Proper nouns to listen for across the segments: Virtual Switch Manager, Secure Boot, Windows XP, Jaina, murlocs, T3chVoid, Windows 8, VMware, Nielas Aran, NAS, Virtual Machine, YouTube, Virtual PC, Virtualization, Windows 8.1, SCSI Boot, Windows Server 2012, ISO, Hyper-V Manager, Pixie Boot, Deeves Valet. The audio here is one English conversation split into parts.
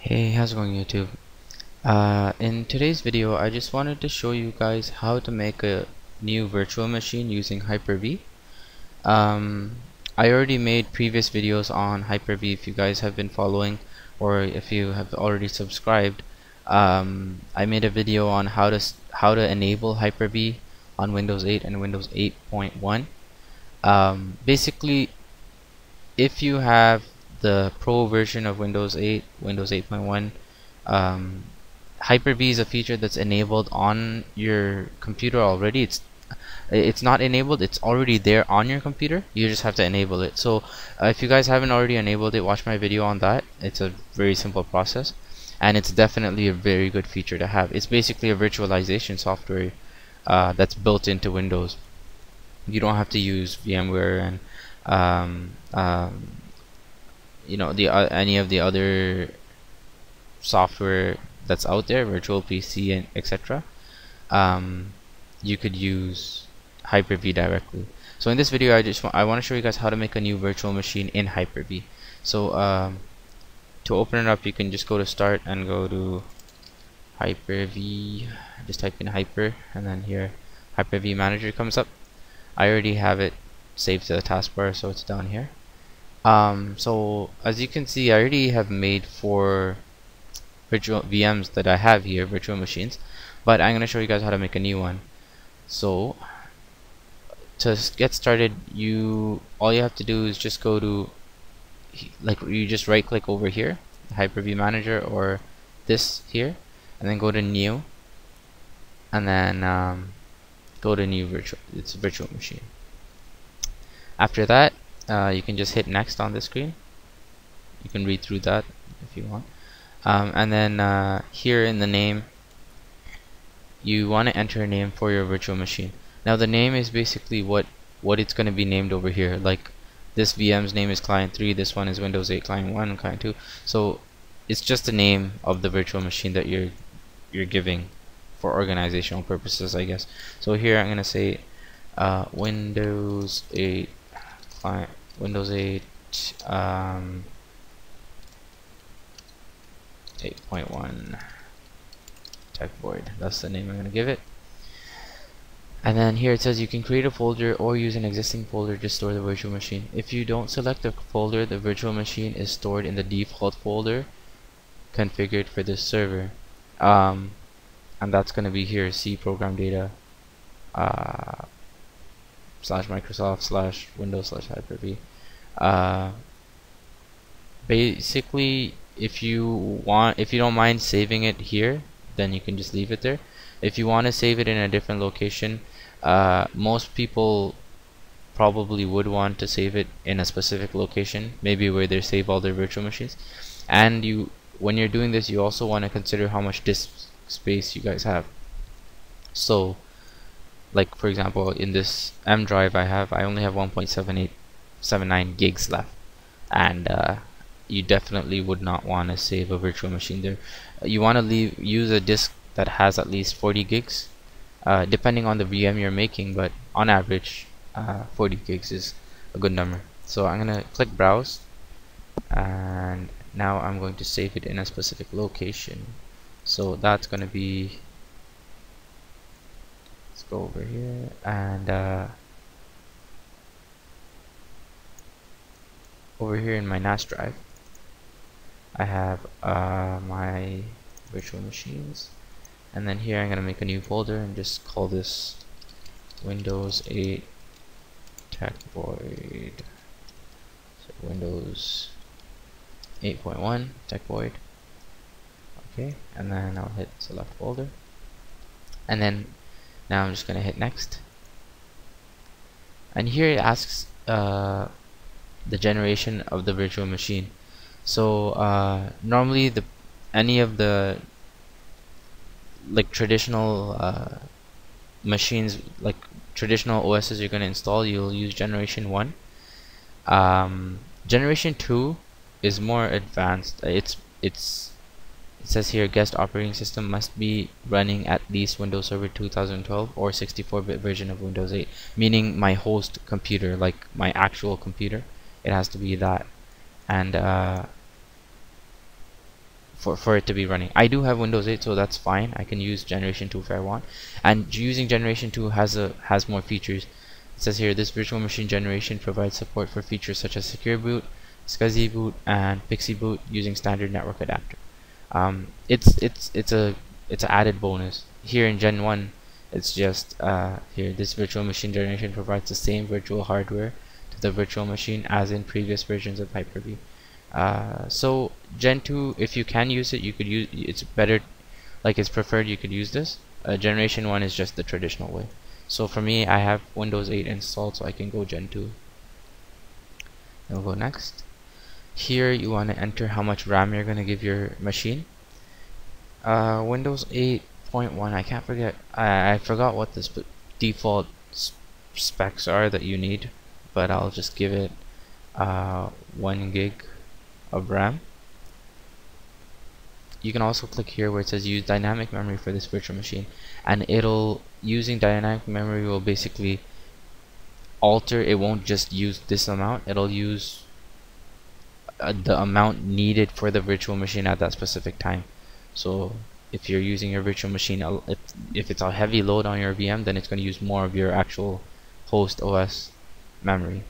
Hey, how's it going, YouTube? In today's video I just wanted to show you guys how to make a new virtual machine using Hyper-V. I already made previous videos on Hyper-V if you guys have been following, or if you have already subscribed. I made a video on how to enable Hyper-V on Windows 8 and Windows 8.1. Basically, if you have the Pro version of Windows 8, Windows 8.1, Hyper-V is a feature that's enabled on your computer already. It's not enabled, it's already there on your computer, you just have to enable it. So if you guys haven't already enabled it, watch my video on that. It's a very simple process, and it's definitely a very good feature to have. It's basically a virtualization software that's built into Windows. You don't have to use VMware and you know, any of the other software that's out there, Virtual PC and etc. You could use Hyper-V directly. So in this video, I want to show you guys how to make a new virtual machine in Hyper-V. So to open it up, you can just go to Start and go to Hyper-V. Just type in Hyper, and then here Hyper-V Manager comes up. I already have it saved to the taskbar, so it's down here. So as you can see, I already have made 4 virtual VMs that I have here, virtual machines, but I'm going to show you guys how to make a new one. So to get started, all you have to do is just go to, like, you just right click over here, Hyper-V Manager, or this here, and then go to New, and then go to New Virtual. It's a virtual machine. After that, you can just hit next on the screen. You can read through that if you want, and then here in the name, you want to enter a name for your virtual machine. Now the name is basically what it's going to be named over here. Like, this VM's name is Client 3, this one is Windows 8 Client 1 and Client 2. So it's just the name of the virtual machine that you're giving for organizational purposes, I guess. So here I'm going to say Windows 8 Client. Windows 8 8.1 T3chVoid. That's the name I'm going to give it. And then here it says you can create a folder or use an existing folder to store the virtual machine. If you don't select a folder, the virtual machine is stored in the default folder configured for this server. And that's going to be here, C program data /Microsoft/Windows/Hyper-V. Basically, if you don't mind saving it here, then you can just leave it there. If you want to save it in a different location, most people probably would want to save it in a specific location, maybe where they save all their virtual machines. And when you're doing this, you also want to consider how much disk space you guys have. So, like, for example, in this M drive I only have 1.7879 gigs left, and you definitely would not want to save a virtual machine there. You want to use a disk that has at least 40 gigs, depending on the VM you're making, but on average 40 gigs is a good number. So I'm gonna click Browse, and now I'm going to save it in a specific location. So that's gonna be, let's go over here, and over here in my NAS drive I have my virtual machines, and then here I'm gonna make a new folder and just call this Windows 8 T3chVoid. So Windows 8.1 T3chVoid. Okay, and then I'll hit select folder, and then now I'm just going to hit next, and here it asks the generation of the virtual machine. So normally any of the traditional machines, like traditional OS's you're going to install, you'll use generation 1. Generation 2 is more advanced. It says here, guest operating system must be running at least Windows Server 2012 or 64-bit version of Windows 8, meaning my host computer, like my actual computer, it has to be that. And for it to be running. I do have Windows 8, so that's fine. I can use Generation 2 if I want, and using Generation 2 has more features. It says here, this virtual machine generation provides support for features such as Secure Boot, SCSI Boot, and Pixie Boot using standard network adapter. It's an added bonus. Here in Gen 1, it's just here, this virtual machine generation provides the same virtual hardware to the virtual machine as in previous versions of Hyper-V. So Gen 2, if you can use it, you could use. It's better, like it's preferred. You could use this. Generation 1 is just the traditional way. So for me, I have Windows 8 installed, so I can go Gen 2. We'll go next. Here you want to enter how much RAM you're going to give your machine. Windows 8.1, I can't forget. I forgot what the default specs are that you need, but I'll just give it 1 gig of RAM. You can also click here where it says use dynamic memory for this virtual machine, and it'll, using dynamic memory will basically alter. It won't just use this amount, it'll use the amount needed for the virtual machine at that specific time. So if you're using your virtual machine, if it's a heavy load on your VM, then it's going to use more of your actual host OS memory.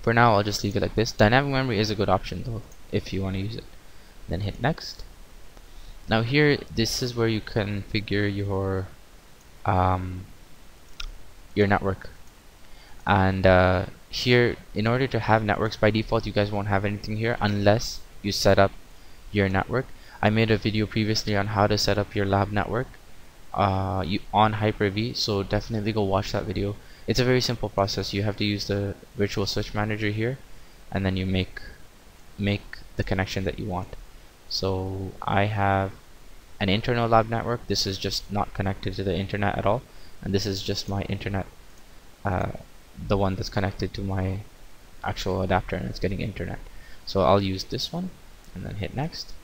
For now, I'll just leave it like this. Dynamic memory is a good option though, if you want to use it. Then hit next. Now here, this is where you configure your network, and here, in order to have networks by default, you guys won't have anything here unless you set up your network. I made a video previously on how to set up your lab network on Hyper-V, so definitely go watch that video. It's a very simple process. You have to use the Virtual Switch Manager here, and then you make the connection that you want. So I have an internal lab network. This is just not connected to the internet at all, and this is just my internet, the one that's connected to my actual adapter and it's getting internet. So I'll use this one and then hit next.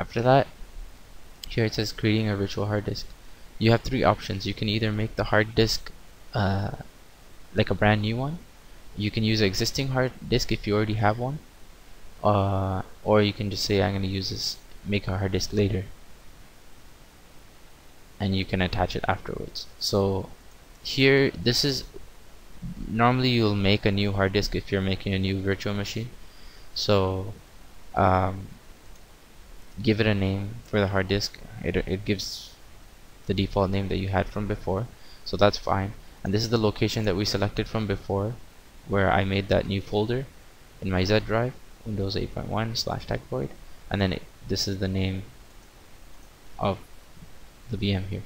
After that, here it says creating a virtual hard disk. You have three options. You can either make the hard disk like a brand new one, you can use an existing hard disk if you already have one, or you can just say I'm going to use this, make a hard disk later, and you can attach it afterwards. So here, this is normally you'll make a new hard disk if you're making a new virtual machine. So give it a name for the hard disk. It gives the default name that you had from before, so that's fine. And this is the location that we selected from before, where I made that new folder in my Z drive, Windows 8.1 /T3chVoid, and then this is the name of the VM here.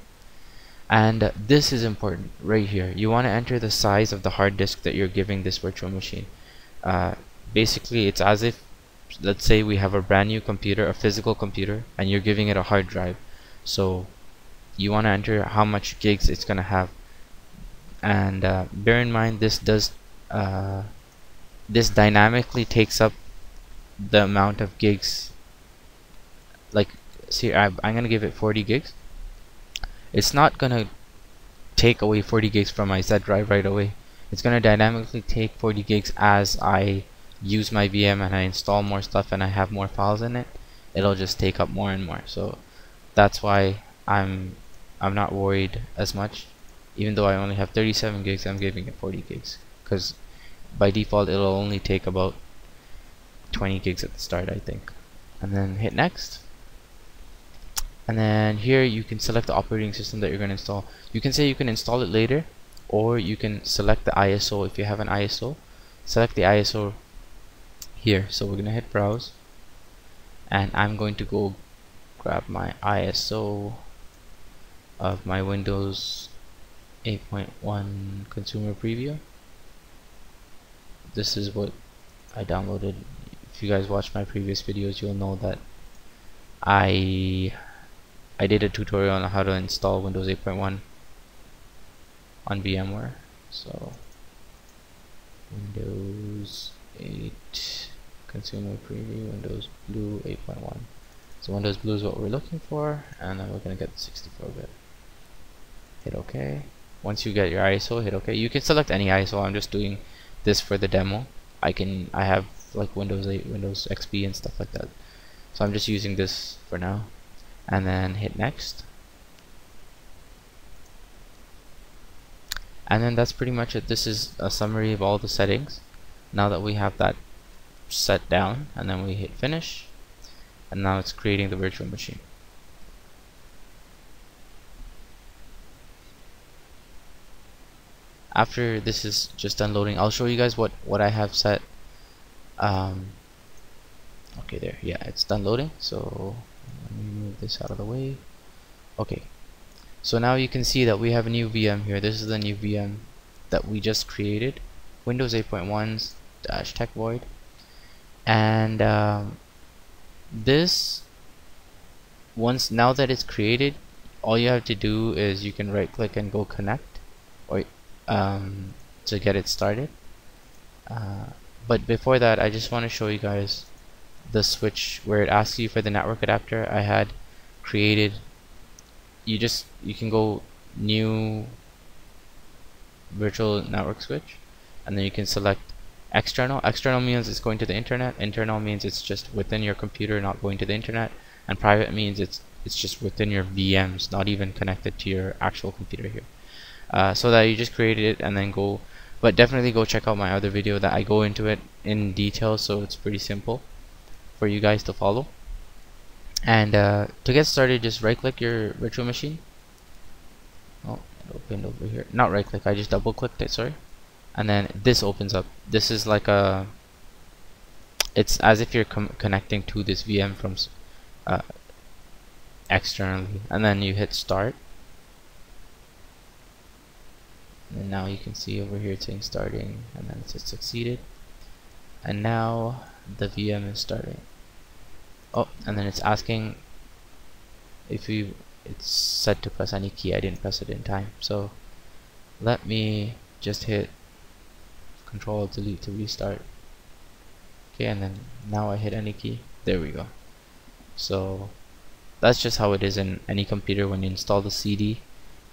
And this is important right here. You want to enter the size of the hard disk that you're giving this virtual machine. Basically, it's as if, let's say we have a brand new computer, a physical computer, and you're giving it a hard drive. So you want to enter how much gigs it's going to have. And bear in mind, this does this dynamically takes up the amount of gigs. Like, see, I'm gonna give it 40 gigs. It's not gonna take away 40 gigs from my Z drive right away. It's gonna dynamically take 40 gigs as I use my VM and I install more stuff and I have more files in it. It'll just take up more and more. So that's why I'm not worried as much. Even though I only have 37 gigs, I'm giving it 40 gigs because by default it'll only take about 20 gigs at the start, I think. And then hit next. And then here you can select the operating system that you're going to install. You can say you can install it later, or you can select the ISO if you have an ISO. Select the ISO here. So we're going to hit browse, and I'm going to go grab my ISO of my Windows 8.1 consumer preview. This is what I downloaded. If you guys watched my previous videos, you'll know that I did a tutorial on how to install Windows 8.1 on VMware. So Windows 8 consumer preview, Windows Blue 8.1. So Windows Blue is what we're looking for, and then we're gonna get the 64-bit. Hit OK. Once you get your ISO, hit OK. You can select any ISO. I'm just doing this for the demo. I have like Windows 8, Windows XP, and stuff like that. So I'm just using this for now, and then hit next. And then that's pretty much it. This is a summary of all the settings now that we have that set down, and then we hit finish, and now it's creating the virtual machine. After this is just unloading, I'll show you guys what I have set. Okay, there, yeah, it's done loading, so let me move this out of the way. Okay, so now you can see that we have a new VM here. This is the new VM that we just created, Windows 8.1/T3chVoid, and this, once now that it's created, all you have to do is you can right click and go connect, or to get it started. But before that, I just want to show you guys the switch where it asks you for the network adapter. I had created, you can go new virtual network switch, and then you can select external. External means it's going to the internet, internal means it's just within your computer, not going to the internet, and private means it's just within your VMs, not even connected to your actual computer here. So that you just created it and then go, but definitely go check out my other video that I go into it in detail, so it's pretty simple for you guys to follow. And to get started, just right click your virtual machine. Oh, it opened over here. Not right click, I just double clicked it, sorry. And then this opens up. This is like a, it's as if you're connecting to this VM from externally, and then you hit start. And now you can see over here it's saying starting, and then it says succeeded, and now the VM is starting. Oh, and then it's asking if you, it's set to press any key. I didn't press it in time, so let me just hit Control Delete to restart. Okay, and then now I hit any key. There we go. So that's just how it is in any computer when you install the CD,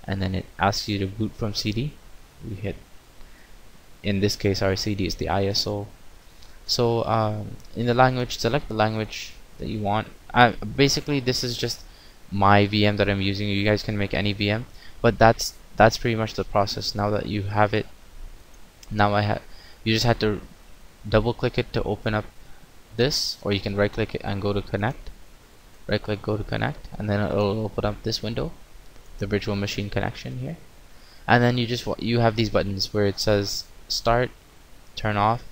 and then it asks you to boot from CD. We hit, in this case our CD is the ISO. So in the language, select the language that you want. Basically this is just my VM that I'm using. You guys can make any VM, but that's pretty much the process now that you have it. Now you just had to double click it to open up this, or you can right click it and go to connect. Right click, go to connect, and then it'll open up this window, the virtual machine connection here, and then you just have these buttons where it says start, turn off,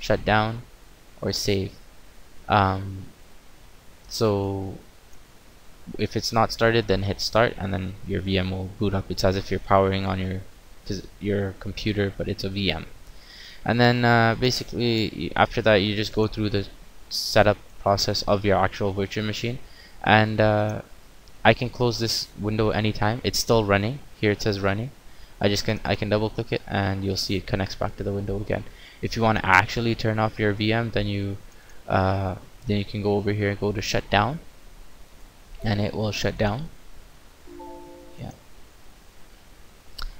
shut down, or save. So if it's not started, then hit start, and then your VM will boot up. It's as if you're powering on your computer, but it's a VM. And then basically after that, you just go through the setup process of your actual virtual machine. And I can close this window anytime. It's still running. Here it says running. I can double click it, and you'll see it connects back to the window again. If you want to actually turn off your VM, then you can go over here and go to shut down, and it will shut down. Yeah,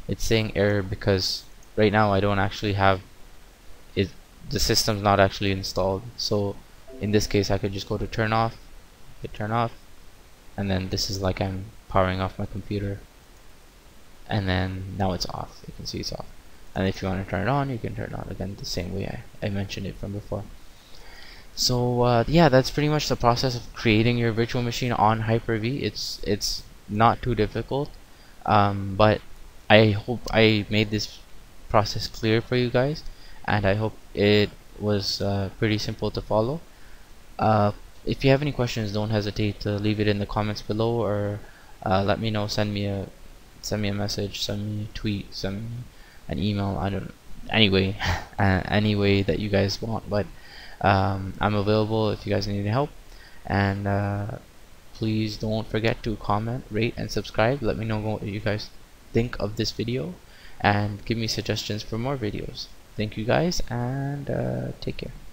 it's saying error because right now I don't actually have it, the system's not actually installed. So in this case I could just go to turn off, hit turn off, and then this is like I'm powering off my computer, and then now it's off. You can see it's off. And if you want to turn it on, you can turn it on again the same way I mentioned it from before. So yeah, that's pretty much the process of creating your virtual machine on Hyper-V. It's not too difficult, but I hope I made this process clear for you guys, and I hope it was pretty simple to follow. If you have any questions, don't hesitate to leave it in the comments below, or let me know. Send me a message, send me a tweet, send me an email. I don't, anyway, any way that you guys want. But I'm available if you guys need help. And please don't forget to comment, rate, and subscribe. Let me know what you guys think of this video, and give me suggestions for more videos. Thank you guys, and take care.